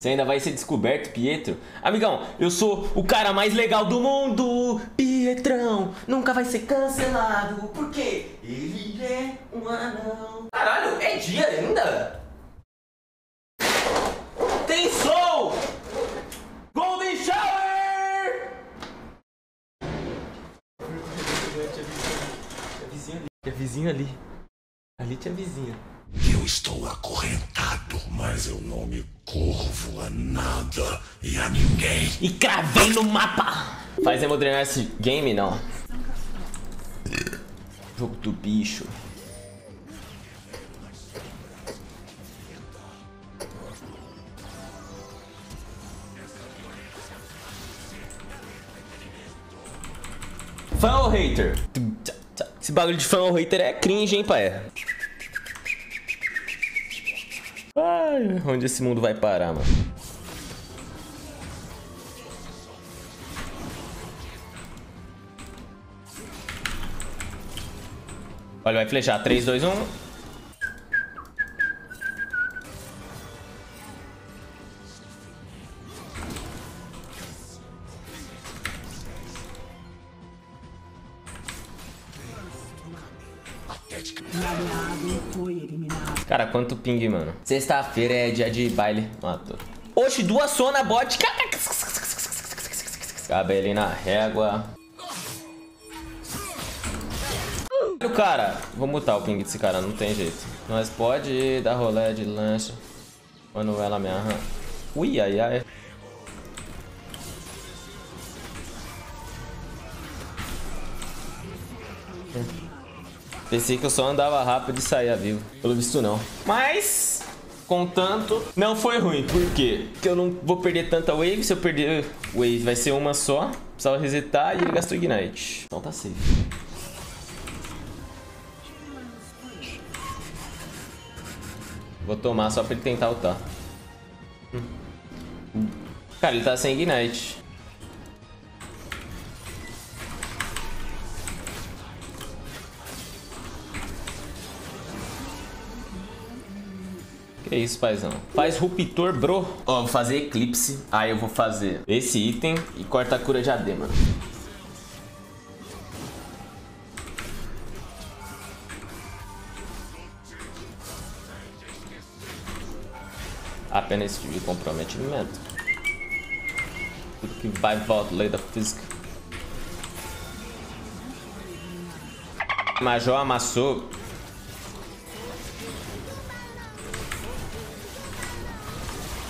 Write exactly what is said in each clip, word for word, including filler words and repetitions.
Você ainda vai ser descoberto, Pietro. Amigão, eu sou o cara mais legal do mundo. Pietrão nunca vai ser cancelado, porque ele é um anão. Caralho, é dia ainda? Tem sol! Golden Shower! Tinha vizinha ali. Tinha vizinha ali. Ali tinha vizinha. Eu estou acorrentado, mas eu não me curvo a nada e a ninguém. E cravei no mapa. Faz eu drenar esse game, não. Jogo do bicho. Fã ou hater? Esse bagulho de fã ou hater é cringe, hein, pai? Ai, onde esse mundo vai parar, mano? Olha, vai flejar. três, dois, um. Cara, quanto ping, mano. Sexta-feira é dia de baile. Matou. Oxe, duas sona bot. Cabelinho na régua. O cara. Vou mutar o ping desse cara, não tem jeito. Nós pode dar rolé de lancha. Quando ela me arranca. Ui, ai, ai. Hum. Pensei que eu só andava rápido e saía vivo. Pelo visto não. Mas, contanto, não foi ruim. Por quê? Porque eu não vou perder tanta wave. Se eu perder wave, vai ser uma só. Precisava resetar e ele gastou ignite. Então tá safe. Vou tomar só pra ele tentar ultar. Cara, ele tá sem ignite. Que isso, paizão. Faz ruptor, bro. Ó, oh, vou fazer eclipse. Aí eu vou fazer esse item e corta a cura de A D, mano. Apenas esse tipo de comprometimento. Tudo que vai volta, lei da física. Major amassou.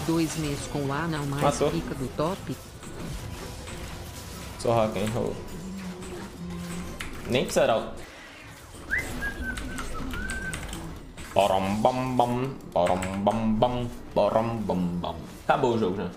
Dois meses com o anão mais Matou. Rica do top. Só rock, hein? Oh. Nem precisará. Borom bom bom, borom bom bom, borom bom bom. Acabou o jogo já.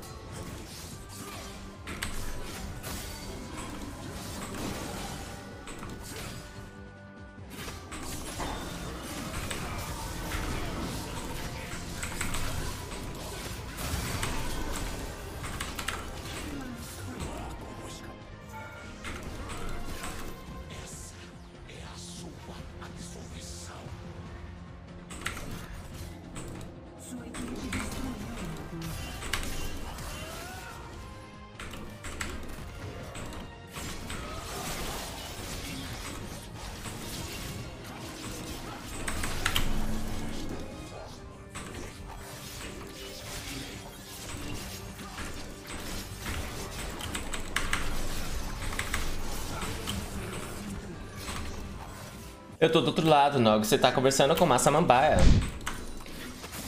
Eu tô do outro lado, Nog. Você tá conversando com uma samambaia.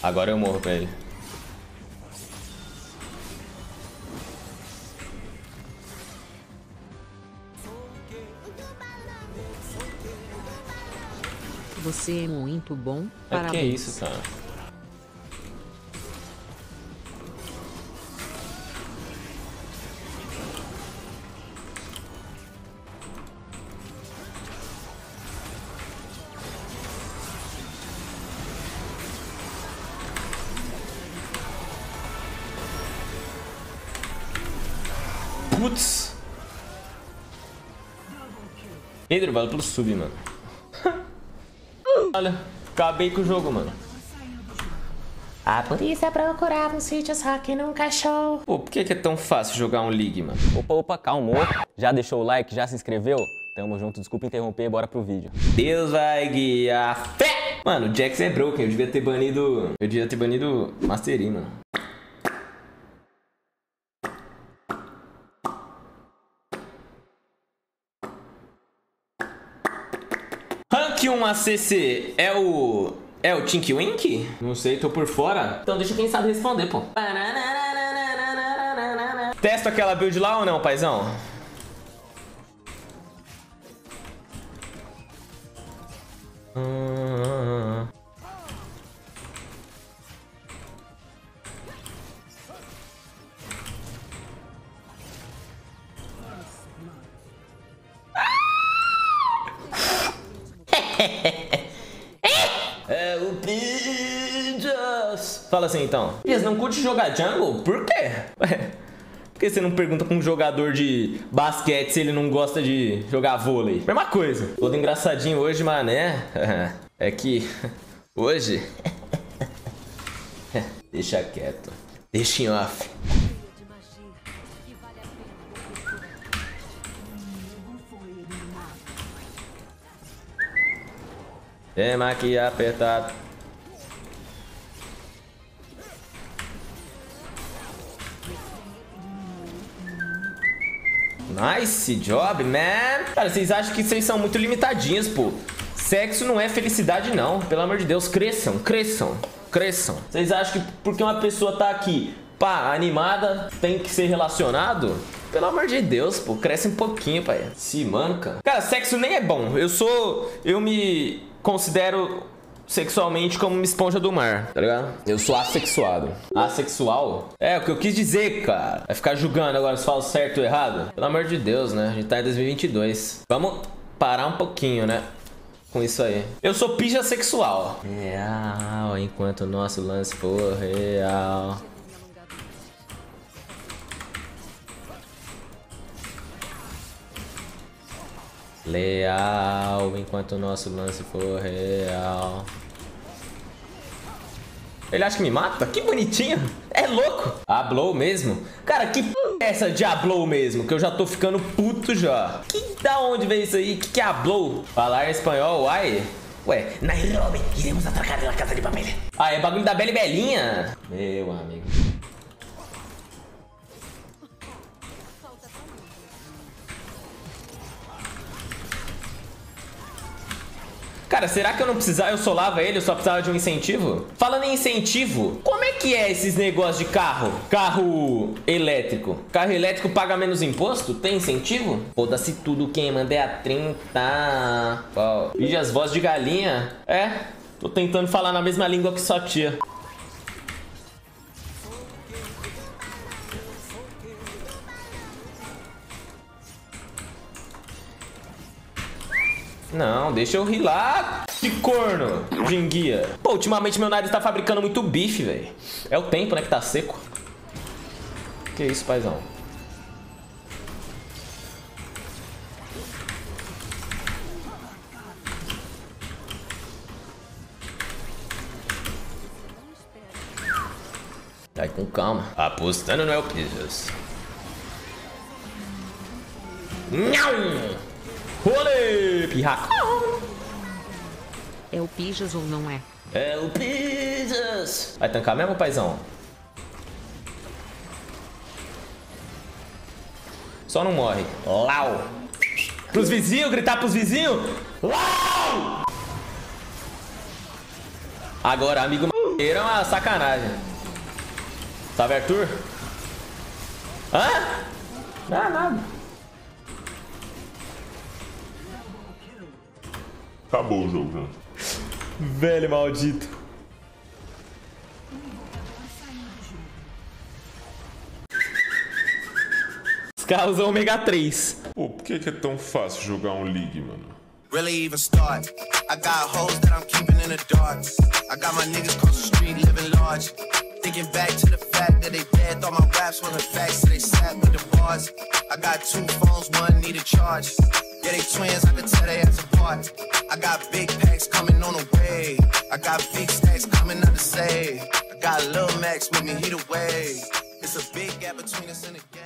Agora eu morro pra ele. Você é muito bom. Parabéns. Que é isso, cara? Putz. Pedro, valeu pelo sub, mano. Olha, acabei com o jogo, mano. A polícia procurava um sítio, só que nunca achou. Pô, por que que é tão fácil jogar um League, mano? Opa, opa, calmou. Já deixou o like? Já se inscreveu? Tamo junto, desculpa interromper, bora pro vídeo. Deus vai guiar fé! Mano, o Jax é broken, eu devia ter banido... Eu devia ter banido Mastery, mano. Rank um A C C é o... É o Tinky Winky? Não sei, tô por fora. Então deixa quem sabe responder, pô. Testa aquela build lá ou não, paizão? Hum... É o PIJAS. Fala assim então. PIJAS, não curte jogar jungle? Por quê? Ué, por que você não pergunta pra um jogador de basquete se ele não gosta de jogar vôlei? Mesma coisa. Todo engraçadinho hoje, mané. É que hoje... Deixa quieto. Deixa em off. É aqui apertado. Nice job, man. Cara, vocês acham que vocês são muito limitadinhos, pô. Sexo não é felicidade, não. Pelo amor de Deus, cresçam, cresçam, cresçam. Vocês acham que porque uma pessoa tá aqui, pá, animada, tem que ser relacionado? Pelo amor de Deus, pô. Cresce um pouquinho, pai. Se manca. Cara, sexo nem é bom. Eu sou... Eu me... Considero sexualmente como uma esponja do mar, tá ligado? Eu sou assexuado. Assexual? É, o que eu quis dizer, cara. Vai ficar julgando agora se falo certo ou errado? Pelo amor de Deus, né? A gente tá em dois mil e vinte e dois. Vamos parar um pouquinho, né? Com isso aí. Eu sou pija sexual. Real, enquanto o nosso lance for real. Leal, enquanto o nosso lance for real. Ele acha que me mata? Que bonitinho. É louco. A Blow mesmo? Cara, que p*** é essa de A Blow mesmo? Que eu já tô ficando puto já. Que da onde veio isso aí? Que que é A Blow? Falar espanhol, uai. Ué, Nairobi, iremos atracar pela casa de papel. Ah, é bagulho da Bela e Belinha. Meu amigo. Cara, será que eu não precisava, eu solava ele, eu só precisava de um incentivo? Falando em incentivo, como é que é esses negócios de carro? Carro elétrico. Carro elétrico paga menos imposto? Tem incentivo? Foda-se tudo, quem mandei a trinta. Oh. E as vozes de galinha? É, tô tentando falar na mesma língua que sua tia. Não, deixa eu rir lá de corno, jinguia. Pô, ultimamente meu nariz tá fabricando muito bife, velho. É o tempo, né, que tá seco. Que isso, paizão. Vai com calma. Apostando no El Pijas. Não! Olê, pirracão! É o Pijas ou não é? É o Pijas! Vai tancar mesmo, paizão? Só não morre. Lau! Pros vizinhos, gritar pros vizinhos! Lau! Agora, amigo madeira é uma sacanagem. Sabe, Arthur? Hã? Não, nada. Acabou o jogo, né? Velho maldito. Os carros são ômega três. Pô, por que que é tão fácil jogar um League, mano? Really even start. I got hoes that I'm keeping in the dark. I got my niggas across the street living large. Thinking back to the fact that they dead, thought my raps were the facts, so they sat with the bars. I got two phones, one need a charge. Yeah, they twins, I can tell they ass apart. I got big packs coming on the way. I got big stacks coming out to save. Got a little Max with me, he the wave. It's a big gap between us and the game.